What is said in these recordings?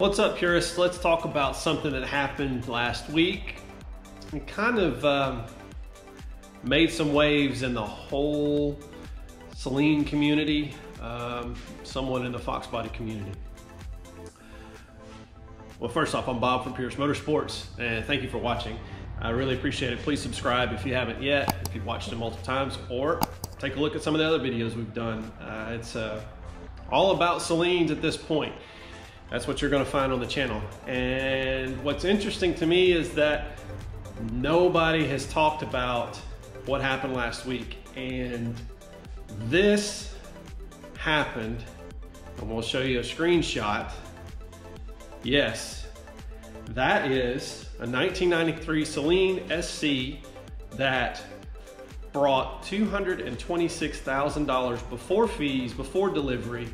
What's up, purists? Let's talk about something that happened last week. It kind of made some waves in the whole Saleen community, someone in the Fox Body community. Well, first off, I'm Bob from Purist Motorsports, and thank you for watching. I really appreciate it. Please subscribe if you haven't yet, if you've watched it multiple times, or take a look at some of the other videos we've done. It's all about Saleens at this point. That's what you're gonna find on the channel. And what's interesting to me is that nobody has talked about what happened last week. And this happened, and we'll show you a screenshot. Yes, that is a 1993 Saleen SC that brought $226,000 before fees, before delivery,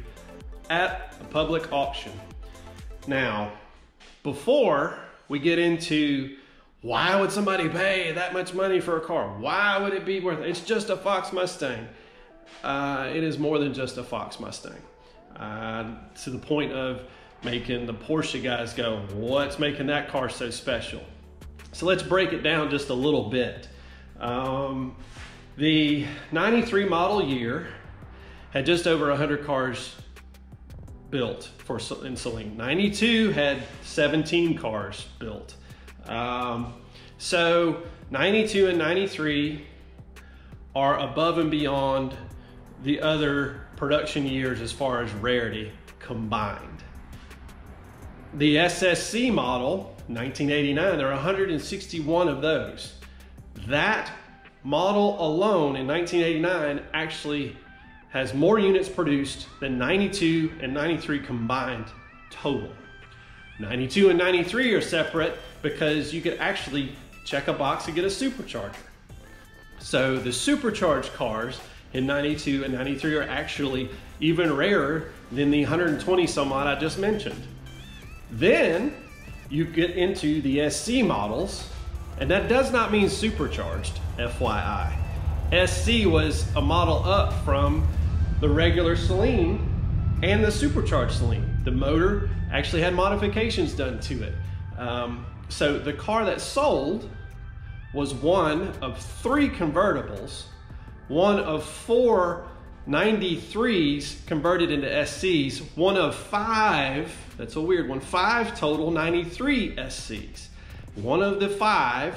at a public auction. Now, before we get into why would somebody pay that much money for a car? Why would it be worth it? It's just a Fox Mustang. It is more than just a Fox Mustang. To the point of making the Porsche guys go, what's making that car so special? So let's break it down just a little bit. The 93 model year had just over 100 cars built for in Saleen. 92 had 17 cars built. So 92 and 93 are above and beyond the other production years as far as rarity combined. The SSC model, 1989, there are 161 of those. That model alone in 1989 actually has more units produced than 92 and 93 combined total. 92 and 93 are separate because you could actually check a box and get a supercharger. So the supercharged cars in 92 and 93 are actually even rarer than the 120 some odd I just mentioned. Then you get into the SC models, and that does not mean supercharged, FYI. SC was a model up from the regular Saleen and the supercharged Saleen. The motor actually had modifications done to it. So the car that sold was one of three convertibles, one of four 93s converted into SCs, one of five, that's a weird one, five total 93 SCs. One of the five,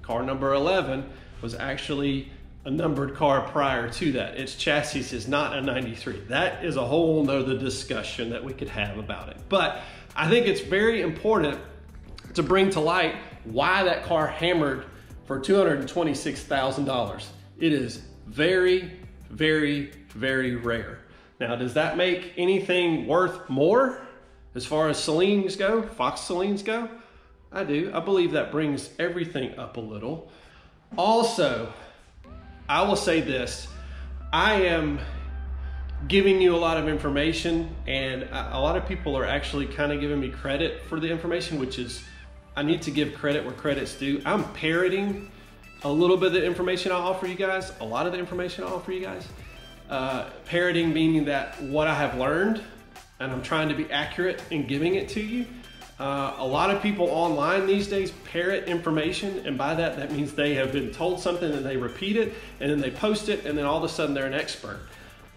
car number 11, was actually a numbered car prior to that. Its chassis is not a 93. That is a whole nother discussion that we could have about it. But I think it's very important to bring to light why that car hammered for $226,000. It is very, very, very rare. Now, does that make anything worth more as far as Saleens go, Fox Saleens go? I do. I believe that brings everything up a little. Also, I will say this. I am giving you a lot of information, and a lot of people are actually kind of giving me credit for the information, which is, I need to give credit where credit's due. I'm parroting a little bit of the information I offer you guys, a lot of the information I offer you guys. Parroting meaning that what I have learned, and I'm trying to be accurate in giving it to you. A lot of people online these days parrot information, and by that, that means they have been told something and they repeat it, and then they post it, and then all of a sudden they're an expert.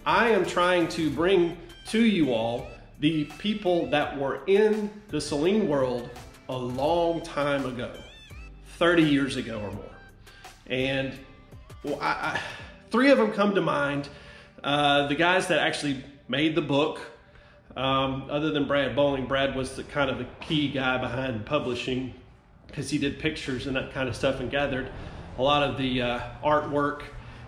I am trying to bring to you all the people that were in the Saleen world a long time ago, 30 years ago or more. And well, three of them come to mind. The guys that actually made the book, other than Brad Bowling. Brad was the kind of the key guy behind publishing because he did pictures and that kind of stuff and gathered a lot of the artwork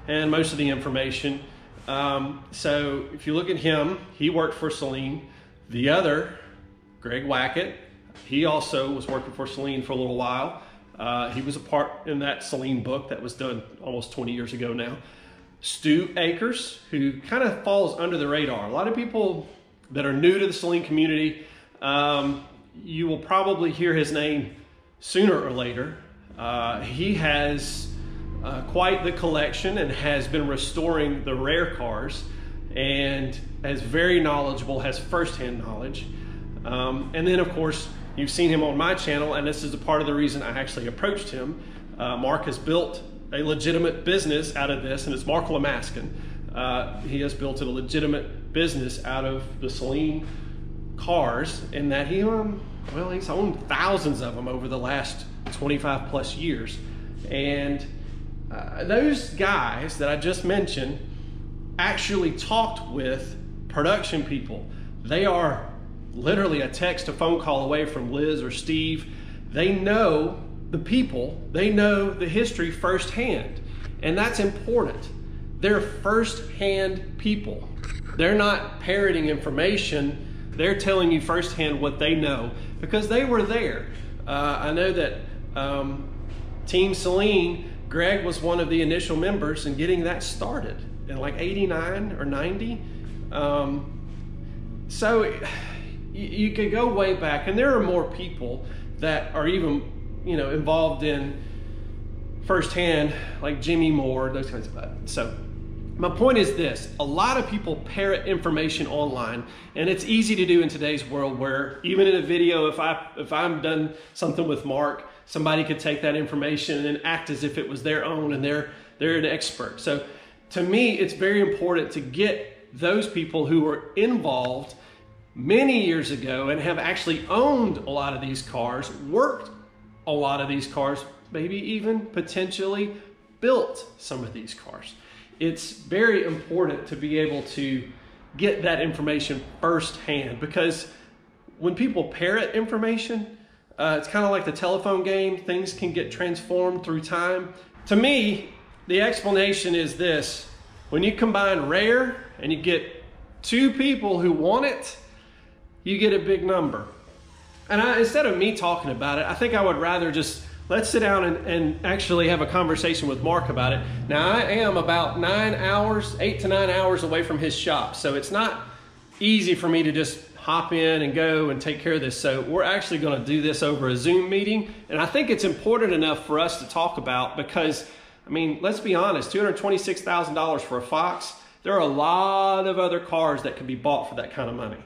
and most of the information. So if you look at him, he worked for Saleen. The other, Greg Wackett, he also was working for Saleen for a little while. He was a part in that Saleen book that was done almost 20 years ago now. Stu Akers, who kind of falls under the radar. A lot of people that are new to the Saleen community, you will probably hear his name sooner or later. He has quite the collection and has been restoring the rare cars and is very knowledgeable, has firsthand knowledge. And then of course, you've seen him on my channel, and this is a part of the reason I actually approached him. Mark has built a legitimate business out of this, and it's Mark LaMaskin. He has built a legitimate business out of the Saleen cars, in that he, well, he's owned thousands of them over the last 25 plus years. And those guys that I just mentioned actually talked with production people. They are literally a text, a phone call away from Liz or Steve. They know the people, they know the history firsthand, and that's important. They're firsthand people. They're not parroting information. They're telling you firsthand what they know because they were there. I know that Team Saleen, Greg was one of the initial members in getting that started in like 89 or 90. So you could go way back, and there are more people that are even, you know, involved in firsthand, like Jimmy Moore, those kinds of stuff. So my point is this: a lot of people parrot information online, and it's easy to do in today's world, where even in a video, if I'm done something with Mark, somebody could take that information and act as if it was their own, and they're an expert. So to me, it's very important to get those people who were involved many years ago and have actually owned a lot of these cars, worked a lot of these cars, maybe even potentially built some of these cars. It's very important to be able to get that information firsthand, because when people parrot information, it's kind of like the telephone game. Things can get transformed through time. To me, the explanation is this: when you combine rare and you get two people who want it, you get a big number. And instead of me talking about it, I think I would rather just, let's sit down and actually have a conversation with Mark about it. Now, I am about 9 hours, 8 to 9 hours away from his shop, so it's not easy for me to just hop in and go and take care of this. So we're actually gonna do this over a Zoom meeting. And I think it's important enough for us to talk about, because, I mean, let's be honest, $226,000 for a Fox, there are a lot of other cars that can be bought for that kind of money.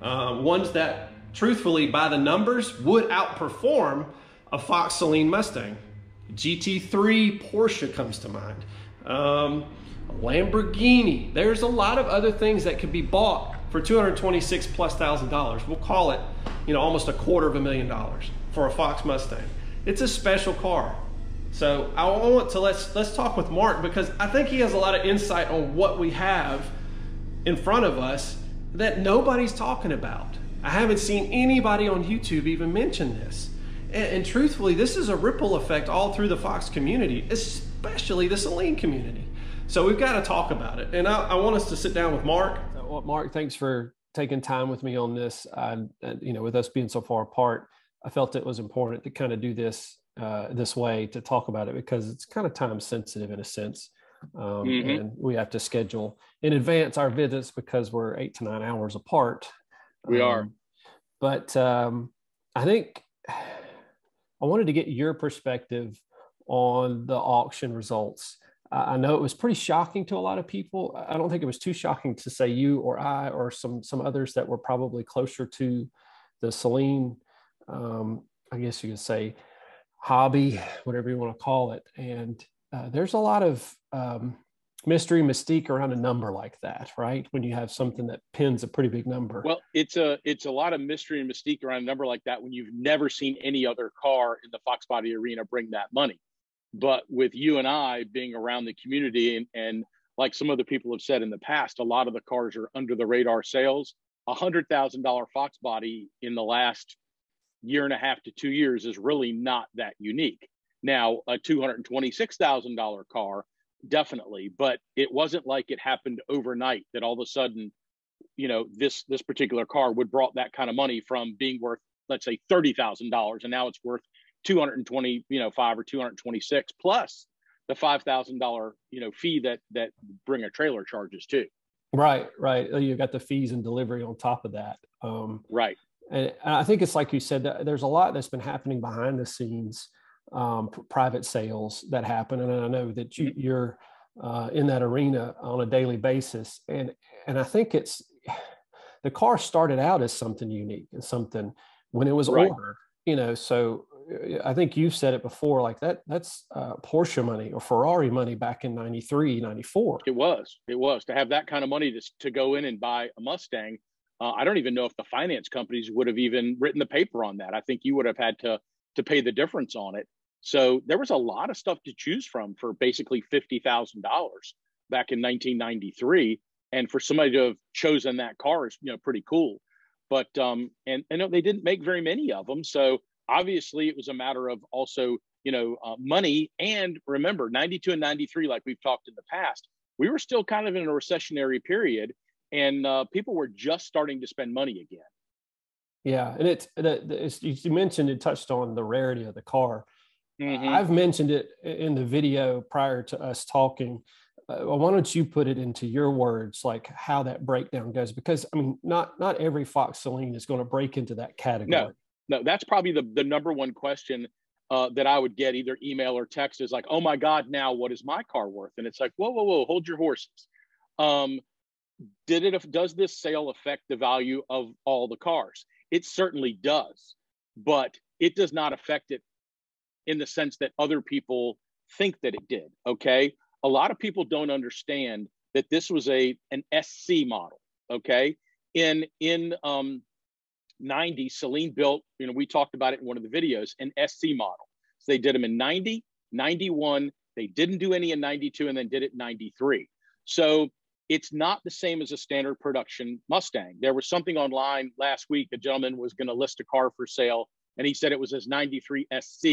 Ones that, truthfully, by the numbers, would outperform a Fox Saleen Mustang. GT3 Porsche comes to mind. Lamborghini. There's a lot of other things that could be bought for $226,000+. We'll call it, you know, almost $250,000 for a Fox Mustang. It's a special car. So I want to let's talk with Mark, because I think he has a lot of insight on what we have in front of us that nobody's talking about. I haven't seen anybody on YouTube even mention this. And truthfully, this is a ripple effect all through the Fox community, especially the Saleen community. So we've got to talk about it. And I want us to sit down with Mark. Well, Mark, thanks for taking time with me on this. You know, with us being so far apart, I felt it was important to kind of do this this way, to talk about it, because it's kind of time sensitive in a sense. And we have to schedule in advance our visits because we're 8 to 9 hours apart. We are. But I think I wanted to get your perspective on the auction results. I know it was pretty shocking to a lot of people. I don't think it was too shocking to say you or I or some others that were probably closer to the Saleen, I guess you could say, hobby, whatever you want to call it. And there's a lot of mystery, mystique around a number like that, right? When you have something that pins a pretty big number. Well, it's a lot of mystery and mystique around a number like that when you've never seen any other car in the Fox Body arena bring that money. But with you and I being around the community, and like some other people have said in the past, a lot of the cars are under the radar sales. $100,000 Fox Body in the last year and a half to 2 years is really not that unique. Now, a $226,000 car, definitely, but it wasn't like it happened overnight that all of a sudden, you know, this particular car would brought that kind of money from being worth, let's say, $30,000, and now it's worth 220, you know, five or 226 plus the $5,000, you know, fee that bring a trailer charges too. Right. You got the fees and delivery on top of that. Right. And I think it's like you said, that there's a lot that's been happening behind the scenes. Private sales that happen, and I know that you're in that arena on a daily basis, and I think it's the car started out as something unique and something when it was older, you know. So I think you've said it before, like that's Porsche money or Ferrari money back in 93, 94. It was to have that kind of money to go in and buy a Mustang. I don't even know if the finance companies would have even written the paper on that. I think you would have had to pay the difference on it. So there was a lot of stuff to choose from for basically $50,000 back in 1993. And for somebody to have chosen that car is, you know, pretty cool. But, and I know they didn't make very many of them. So obviously it was a matter of also, you know, money. And remember, 92 and 93, like we've talked in the past, we were still kind of in a recessionary period. And people were just starting to spend money again. Yeah. And it's you mentioned it touched on the rarity of the car. Mm-hmm. I've mentioned it in the video prior to us talking. Why don't you put it into your words, like how that breakdown goes? Because, I mean, not every Fox Saleen is going to break into that category. No, that's probably the number one question that I would get, either email or text, is like, oh, my God, now what is my car worth? And it's like, whoa, hold your horses. Does this sale affect the value of all the cars? It certainly does, but it does not affect it in the sense that other people think that it did. Okay. A lot of people don't understand that this was an SC model. Okay. In 90, Saleen built, you know, we talked about it in one of the videos, an SC model. So they did them in 90, 91, they didn't do any in 92, and then did it in 93. So it's not the same as a standard production Mustang. There was something online last week, a gentleman was going to list a car for sale, and he said it was his 93 SC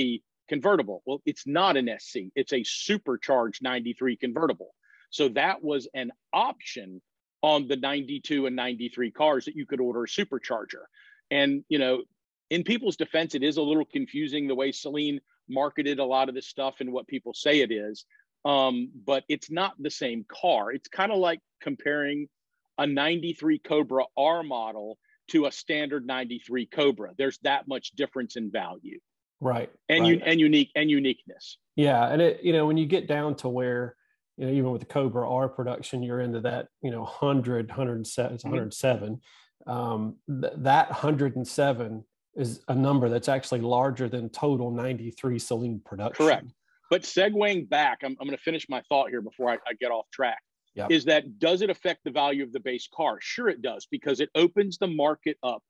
convertible. Well, it's not an SC, it's a supercharged 93 convertible. So that was an option on the 92 and 93 cars that you could order a supercharger. And, you know, in people's defense, it is a little confusing the way Saleen marketed a lot of this stuff and what people say it is. But it's not the same car. It's kind of like comparing a 93 Cobra R model to a standard 93 Cobra. There's that much difference in value. Right. And uniqueness. Yeah. And it, you know, when you get down to where, you know, even with the Cobra R production, you're into that, you know, 100, 107, it's 107. That 107 is a number that's actually larger than total 93 Saleen production. Correct. But segueing back, I'm going to finish my thought here before I get off track, yep. Is that does it affect the value of the base car? Sure it does, because it opens the market up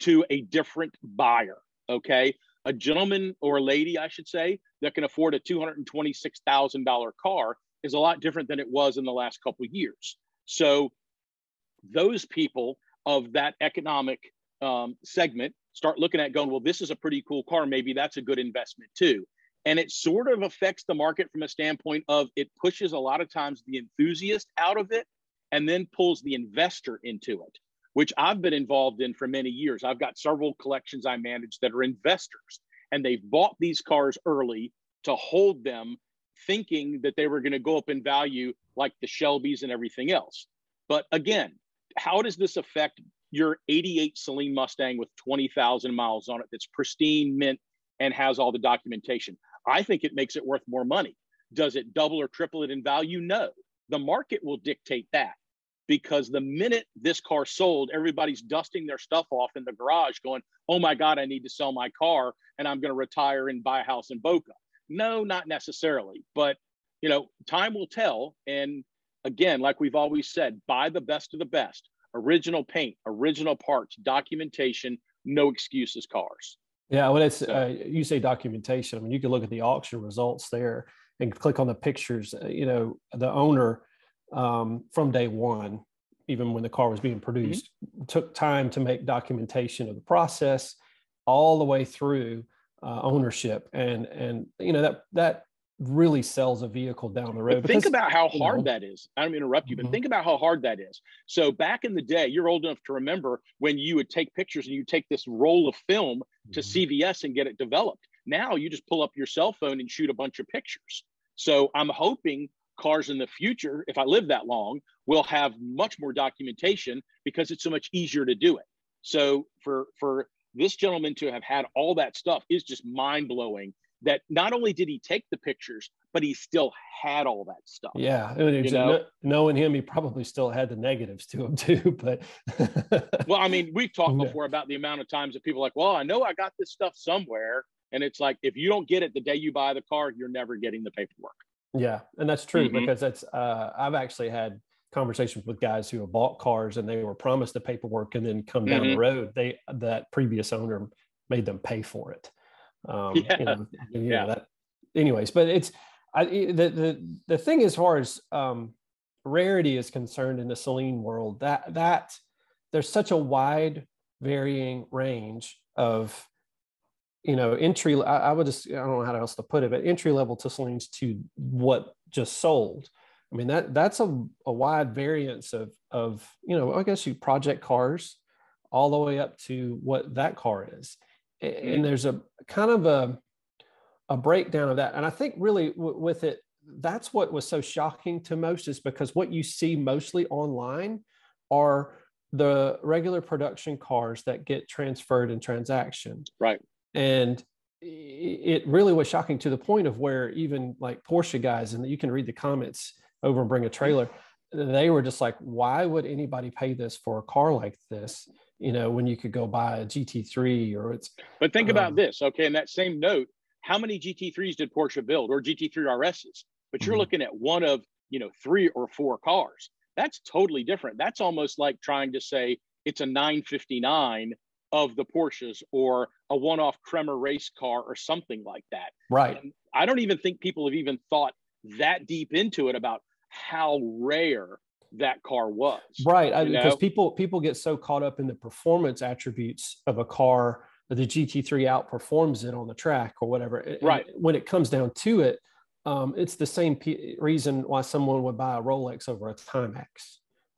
to a different buyer, okay? A gentleman or a lady, I should say, that can afford a $226,000 car is a lot different than it was in the last couple of years. So those people of that economic segment start looking at going, well, this is a pretty cool car. Maybe that's a good investment too. And it sort of affects the market from a standpoint of it pushes a lot of times the enthusiast out of it and then pulls the investor into it, which I've been involved in for many years. I've got several collections I manage that are investors, and they've bought these cars early to hold them thinking that they were going to go up in value like the Shelbys and everything else. But again, how does this affect your 88 Saleen Mustang with 20,000 miles on it that's pristine, mint, and has all the documentation? I think it makes it worth more money. Does it double or triple it in value? No, the market will dictate that, because the minute this car sold, everybody's dusting their stuff off in the garage going, oh my God, I need to sell my car and I'm going to retire and buy a house in Boca. No, not necessarily, but you know, time will tell. And again, like we've always said, buy the best of the best, original paint, original parts, documentation, no excuses cars. Yeah, well, it's you say documentation. I mean, you can look at the auction results there and click on the pictures. You know, the owner from day one, even when the car was being produced, took time to make documentation of the process all the way through ownership, and you know that really sells a vehicle down the road. But think about how hard that is. I don't interrupt you, but think about how hard that is. So back in the day, you're old enough to remember when you would take pictures and you take this roll of film to CVS and get it developed. Now you just pull up your cell phone and shoot a bunch of pictures. So I'm hoping cars in the future, if I live that long, will have much more documentation because it's so much easier to do it. So for this gentleman to have had all that stuff is just mind blowing. that not only did he take the pictures, but he still had all that stuff. Yeah. You know? Knowing him, he probably still had the negatives to him too, but. Well, I mean, we've talked before about the amount of times that people are like, well, I know I got this stuff somewhere. And it's like, if you don't get it the day you buy the car, you're never getting the paperwork. Yeah. And that's true because that's, I've actually had conversations with guys who have bought cars and they were promised the paperwork and then come down the road, that previous owner made them pay for it. Anyways, but it's, the thing as far as rarity is concerned in the Saleen world, that there's such a wide varying range of, entry, I don't know how else to put it, but entry level to Saleens to what just sold. I mean, that's a wide variance of, I guess you project cars all the way up to what that car is. And there's a kind of a breakdown of that. And I think really with it, that's what was so shocking to most is because what you see mostly online are the regular production cars that get transferred in transaction. Right. And it really was shocking to the point of where even like Porsche guys, and you can read the comments over and Bring a Trailer, they were just like, why would anybody pay this for a car like this? When you could go buy a GT3 or it's. But think about this. Okay. In that same note, how many GT3s did Porsche build or GT3 RSs? But you're looking at one of, 3 or 4 cars. That's totally different. That's almost like trying to say it's a 959 of the Porsches or a one-off Kremer race car or something like that. Right. And I don't even think people have even thought that deep into it about how rare that car was. Right. Because people get so caught up in the performance attributes of a car that the GT3 outperforms it on the track or whatever. Right. And when it comes down to it, it's the same reason why someone would buy a Rolex over a Timex.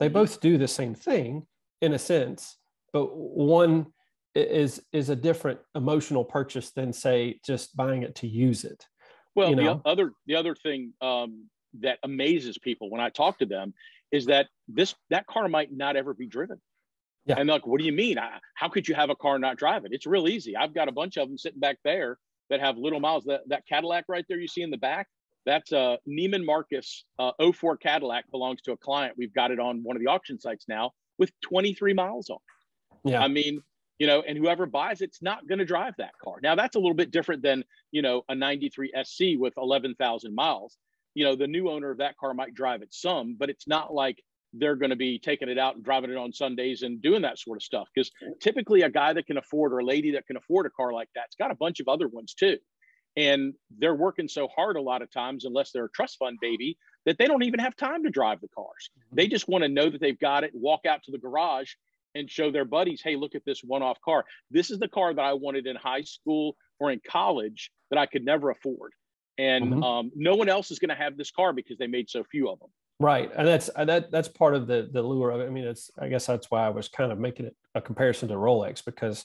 They both do the same thing in a sense, but one is a different emotional purchase than say just buying it to use it. Well, the other thing that amazes people when I talk to them is that that car might not ever be driven. Yeah. And they're like, what do you mean? How could you have a car not drive it? It's real easy. I've got a bunch of them sitting back there that have little miles. That Cadillac right there you see in the back, that's a Neiman Marcus 04 Cadillac, belongs to a client. We've got it on one of the auction sites now with 23 miles on it. Yeah. I mean, and whoever buys it's not going to drive that car. Now that's a little bit different than, a 93 SC with 11,000 miles. The new owner of that car might drive it some, but it's not like they're going to be taking it out and driving it on Sundays and doing that sort of stuff. Because typically a guy that can afford or a lady that can afford a car like that's got a bunch of other ones too. And they're working so hard a lot of times, unless they're a trust fund baby, that they don't even have time to drive the cars. They just want to know that they've got it, walk out to the garage and show their buddies, hey, look at this one-off car. This is the car that I wanted in high school or in college that I could never afford. And no one else is going to have this car because they made so few of them. Right. And that's part of the lure of it. I mean, I guess that's why I was kind of making it a comparison to Rolex because,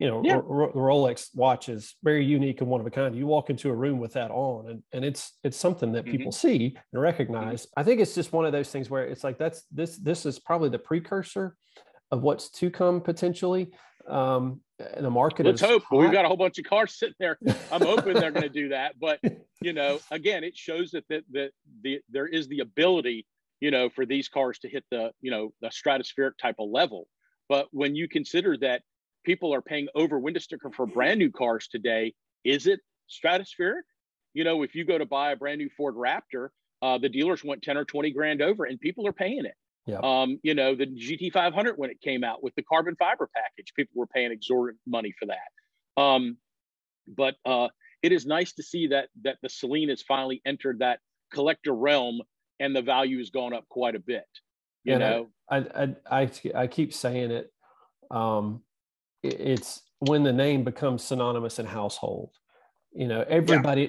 the Rolex watch is very unique and one of a kind. You walk into a room with that on and it's something that people see and recognize. I think it's just one of those things where it's like, this is probably the precursor of what's to come potentially. The market is hot. We've got a whole bunch of cars sitting there. I'm hoping they're going to do that, but again, it shows that there is the ability, for these cars to hit the, the stratospheric type of level. But when you consider that people are paying over window sticker for brand new cars today, is it stratospheric? If you go to buy a brand new Ford Raptor, the dealers went 10 or 20 grand over and people are paying it. Yeah. The GT 500, when it came out with the carbon fiber package, people were paying exorbitant money for that. But it is nice to see that the Saleen has finally entered that collector realm and the value has gone up quite a bit. I keep saying it. It's when the name becomes synonymous in household, everybody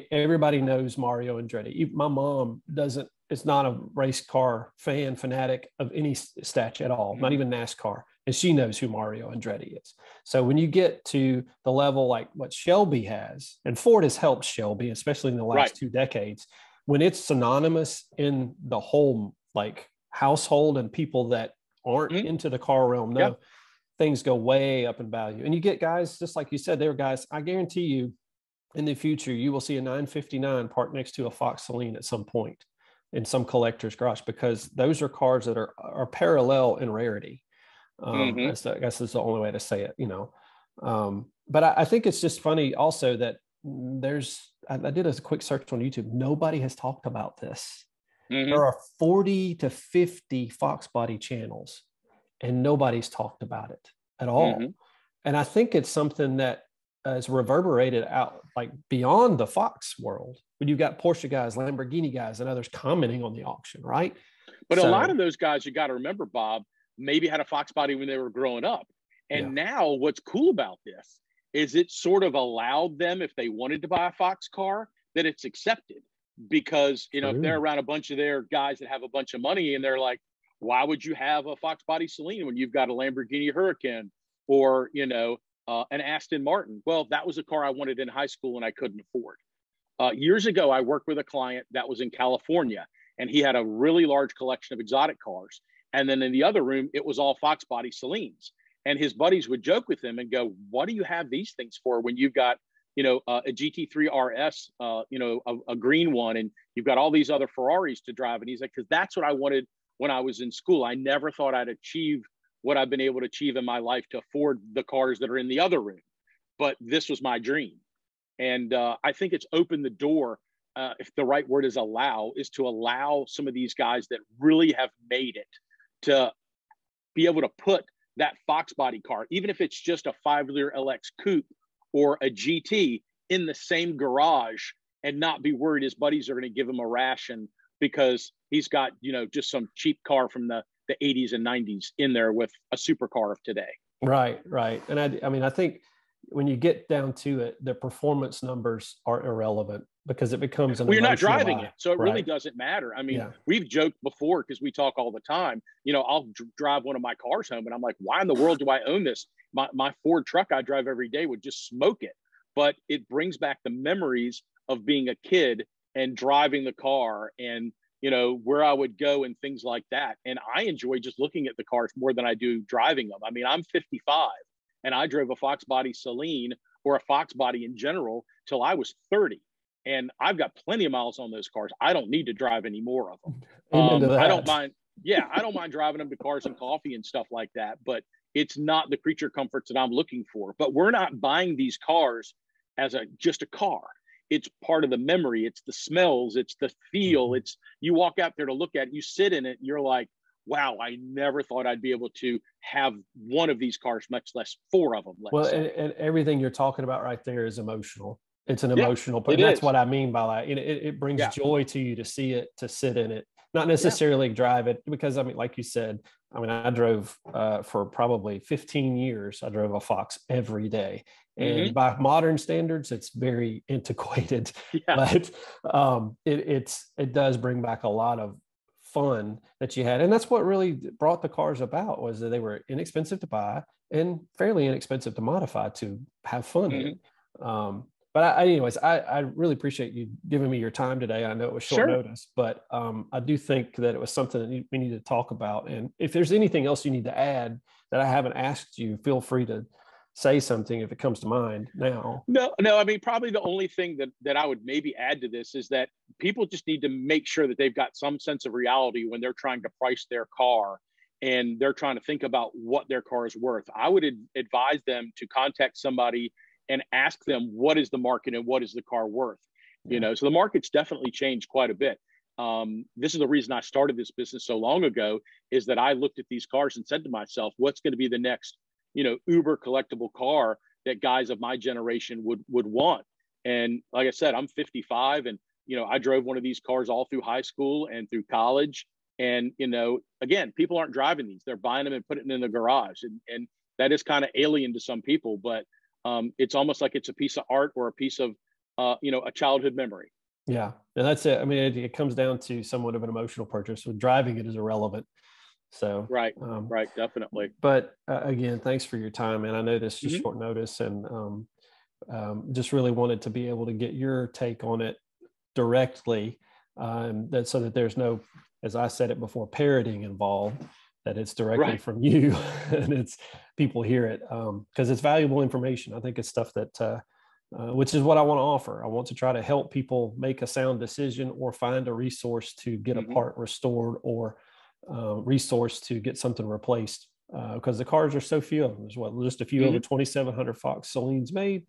knows Mario Andretti. Even my mom doesn't. It's not a race car fanatic of any stature at all, not even NASCAR. And she knows who Mario Andretti is. So when you get to the level like what Shelby has, and Ford has helped Shelby, especially in the last 2 decades, when it's synonymous in the whole household and people that aren't into the car realm know, things go way up in value. And you get guys, just like you said, they were guys, I guarantee you, in the future, you will see a 959 parked next to a Fox Saleen at some point in some collector's garage, because those are cars that are parallel in rarity. So I guess that's the only way to say it, you know. But I think it's just funny also that there's, I did a quick search on YouTube. Nobody has talked about this. There are 40 to 50 Fox Body channels, and nobody's talked about it at all. And I think it's something that is reverberated out like beyond the Fox world, when you've got Porsche guys, Lamborghini guys, and others commenting on the auction, right? But so, a lot of those guys, you got to remember, Bob, maybe had a Fox Body when they were growing up. And now what's cool about this is it sort of allowed them, if they wanted to buy a Fox car, that it's accepted. Because, you know, if they're around a bunch of their guys that have a bunch of money and they're like, why would you have a Fox Body Saleen when you've got a Lamborghini Huracan or, you know, an Aston Martin? Well, that was a car I wanted in high school and I couldn't afford. Years ago, I worked with a client that was in California, and he had a really large collection of exotic cars. And then in the other room, it was all Fox Body Saleens. And his buddies would joke with him and go, what do you have these things for when you've got, you know, a GT3 RS, you know, a green one, and you've got all these other Ferraris to drive? And he's like, because that's what I wanted when I was in school. I never thought I'd achieve what I've been able to achieve in my life to afford the cars that are in the other room. But this was my dream. And I think it's opened the door, if the right word is allow, is to allow some of these guys that really have made it to be able to put that Fox Body car, even if it's just a 5-liter LX coupe or a GT, in the same garage and not be worried his buddies are going to give him a ration because he's got, you know, just some cheap car from the 80s and 90s in there with a supercar of today. Right, right. And I mean, I think when you get down to it, the performance numbers are irrelevant because it becomes an emotional you're not driving eye. It. So it really doesn't matter. I mean, we've joked before because we talk all the time, you know, I'll drive one of my cars home and I'm like, why in the world do I own this? My Ford truck I drive every day would just smoke it. But it brings back the memories of being a kid and driving the car and, you know, where I would go and things like that. And I enjoy just looking at the cars more than I do driving them. I mean, I'm 55 and I drove a Fox Body Saleen or a Fox Body in general till I was 30. And I've got plenty of miles on those cars. I don't need to drive any more of them. I don't mind. Yeah, I don't mind driving them to Cars and Coffee and stuff like that. But it's not the creature comforts that I'm looking for. But we're not buying these cars as just a car. It's part of the memory. It's the smells. It's the feel. It's, you walk out there to look at it, you sit in it, and you're like, wow, I never thought I'd be able to have one of these cars, much less four of them. Well, and everything you're talking about right there is emotional. It's an emotional part. That's what I mean by that. It brings joy to you to see it, to sit in it, not necessarily drive it. Because, I mean, like you said, I mean, I drove for probably 15 years. I drove a Fox every day. And by modern standards, it's very antiquated. But it does bring back a lot of fun that you had. And that's what really brought the cars about, was that they were inexpensive to buy and fairly inexpensive to modify to have fun in. But I really appreciate you giving me your time today. I know it was short notice, but I do think that it was something that we need to talk about. And if there's anything else you need to add that I haven't asked you, feel free to say something if it comes to mind now. No, I mean, probably the only thing that I would maybe add to this is that people just need to make sure that they've got some sense of reality when they're trying to price their car and they're trying to think about what their car is worth. I would advise them to contact somebody and ask them, what is the market and what is the car worth? You know, so the market's definitely changed quite a bit. This is the reason I started this business so long ago, is that I looked at these cars and said to myself, what's going to be the next, you know, uber collectible car that guys of my generation would want? And like I said, I'm 55 and, you know, I drove one of these cars all through high school and through college. And, you know, again, people aren't driving these, they're buying them and putting them in the garage. And that is kind of alien to some people, but it's almost like it's a piece of art or a piece of, you know, a childhood memory. Yeah. And that's it. I mean, it comes down to somewhat of an emotional purchase. So driving it is irrelevant. So, right. Definitely. But again, thanks for your time. And I know this is short notice, and just really wanted to be able to get your take on it directly. So that there's no, as I said it before, parroting involved. That it's directly from you and it's people hear it, because it's valuable information. I think it's stuff that which is what I want to offer. I want to try to help people make a sound decision or find a resource to get a part restored or resource to get something replaced, because the cars are so few of them. There's just a few over 2,700 Fox Saleen's made,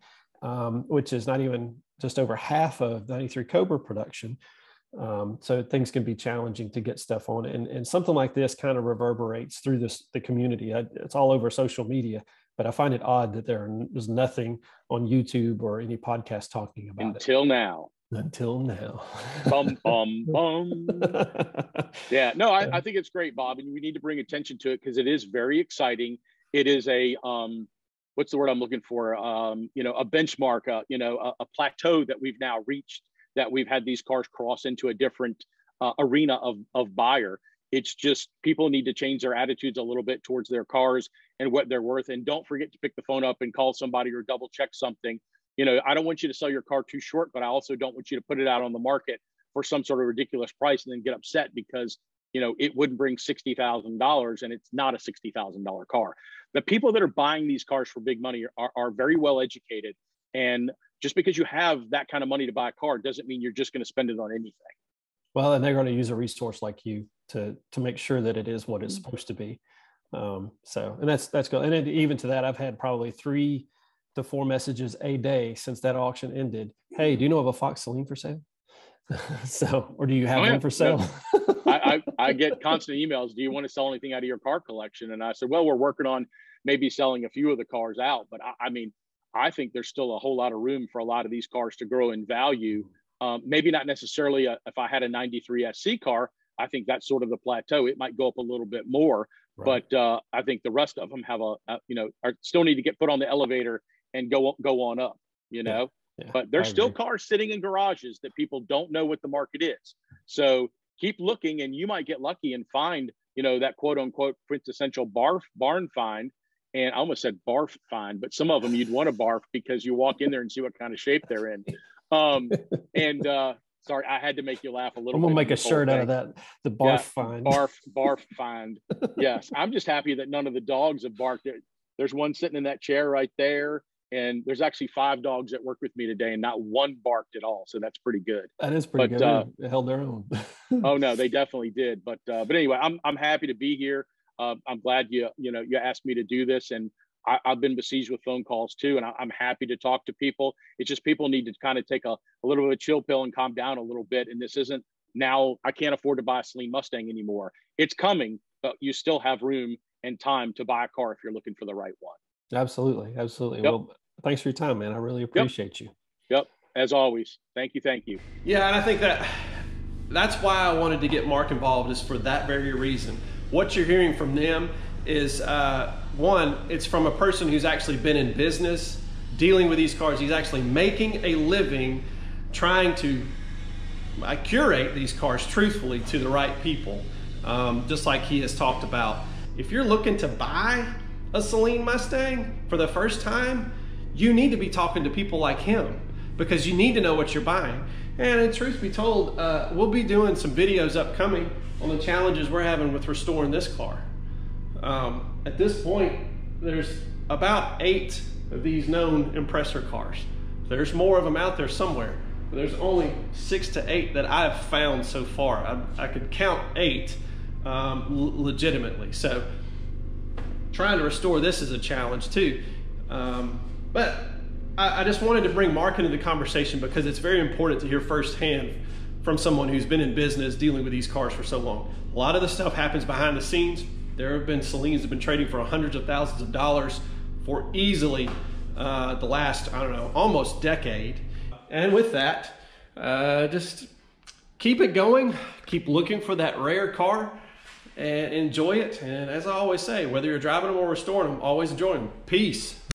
which is not even just over half of 93 Cobra production. So things can be challenging to get stuff on. And something like this kind of reverberates through the community. It's all over social media, but I find it odd that there's nothing on YouTube or any podcast talking about it. Until now. Bum, bum, bum. Yeah, no, I think it's great, Bob. And we need to bring attention to it because it is very exciting. It is a, what's the word I'm looking for? A benchmark, a plateau that we've now reached, that we've had these cars cross into a different arena of buyer. It's just people need to change their attitudes a little bit towards their cars and what they're worth. And don't forget to pick the phone up and call somebody or double check something. You know, I don't want you to sell your car too short, but I also don't want you to put it out on the market for some sort of ridiculous price and then get upset because, you know, it wouldn't bring $60,000 and it's not a $60,000 car. The people that are buying these cars for big money are very well educated. And just because you have that kind of money to buy a car doesn't mean you're just going to spend it on anything. Well, and they're going to use a resource like you to make sure that it is what it's supposed to be. And that's good. And even to that, I've had probably 3 to 4 messages a day since that auction ended. Hey, do you know of a Fox Saleen for sale? Or do you have one for sale? I get constant emails. Do you want to sell anything out of your car collection? And I said, well, we're working on maybe selling a few of the cars out, but I think there's still a whole lot of room for a lot of these cars to grow in value. Maybe not necessarily if I had a 93 SC car, I think that's sort of the plateau. It might go up a little bit more, right. But I think the rest of them have still need to get put on the elevator and go on up, Yeah, but there's still cars sitting in garages that people don't know what the market is. So keep looking and you might get lucky and find, that quote unquote quintessential barn find. And I almost said barf find, but some of them you'd want to barf because you walk in there and see what kind of shape they're in. Sorry, I had to make you laugh a little bit. I'm going to make a shirt out of that. The barf find. Barf find. Yes. I'm just happy that none of the dogs have barked. There's one sitting in that chair right there. And there's actually 5 dogs that work with me today and not one barked at all. So that's pretty good. That is pretty good. They held their own. Oh no, they definitely did. But anyway, I'm happy to be here. I'm glad you asked me to do this, and I've been besieged with phone calls too. And I'm happy to talk to people. It's just people need to kind of take a little bit of a chill pill and calm down a little bit. And this isn't now, I can't afford to buy a Saleen Mustang anymore. It's coming, but you still have room and time to buy a car if you're looking for the right one. Absolutely. Absolutely. Yep. Well, thanks for your time, man. I really appreciate you. Yep. As always. Thank you. Thank you. Yeah. And I think that's why I wanted to get Mark involved, is for that very reason. What you're hearing from them is, one, it's from a person who's actually been in business, dealing with these cars. He's actually making a living trying to curate these cars truthfully to the right people, just like he has talked about. If you're looking to buy a Saleen Mustang for the first time, you need to be talking to people like him because you need to know what you're buying. And in truth be told, we'll be doing some videos upcoming on the challenges we're having with restoring this car. At this point, there's about 8 of these known Impreza cars. There's more of them out there somewhere, but there's only 6 to 8 that I've found so far. I could count 8 legitimately. So trying to restore this is a challenge too. But I just wanted to bring Mark into the conversation because it's very important to hear firsthand from someone who's been in business dealing with these cars for so long. A lot of the stuff happens behind the scenes. There have been Saleens that have been trading for hundreds of thousands of dollars for easily the last, almost decade. And with that, just keep it going. Keep looking for that rare car and enjoy it. And as I always say, whether you're driving them or restoring them, always enjoy them. Peace.